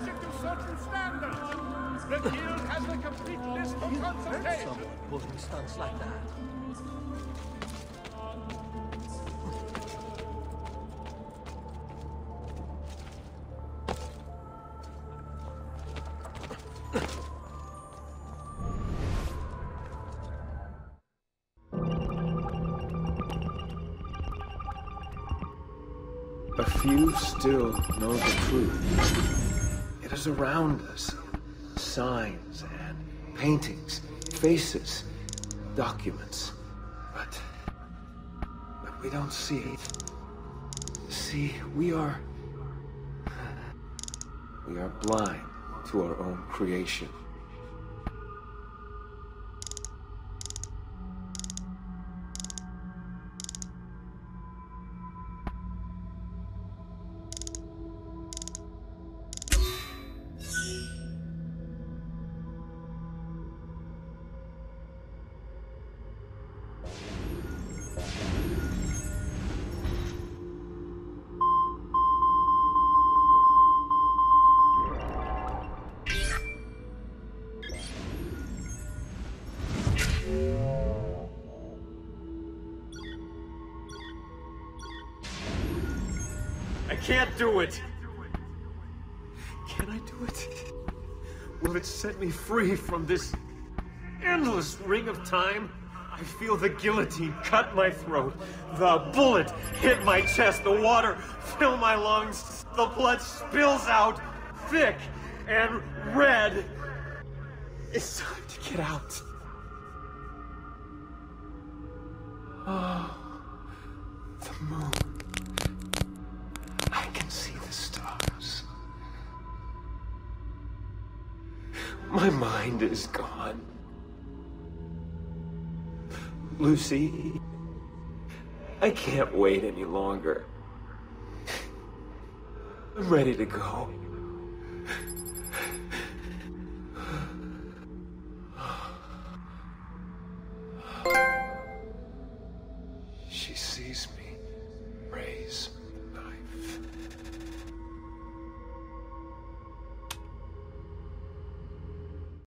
subject to certain standards. The Guild has a complete list for consultation. Someone pulling stunts like that. A few still know the truth. It is around us. Signs and paintings, faces, documents. But we don't see it. See, we are blind to our own creation. I can't do it! Can I do it? Will it set me free from this endless ring of time? I feel the guillotine cut my throat, the bullet hit my chest, the water fill my lungs, the blood spills out, thick and red. It's time to get out. Oh, the moon. I can see the stars. My mind is gone. Lucy, I can't wait any longer. I'm ready to go.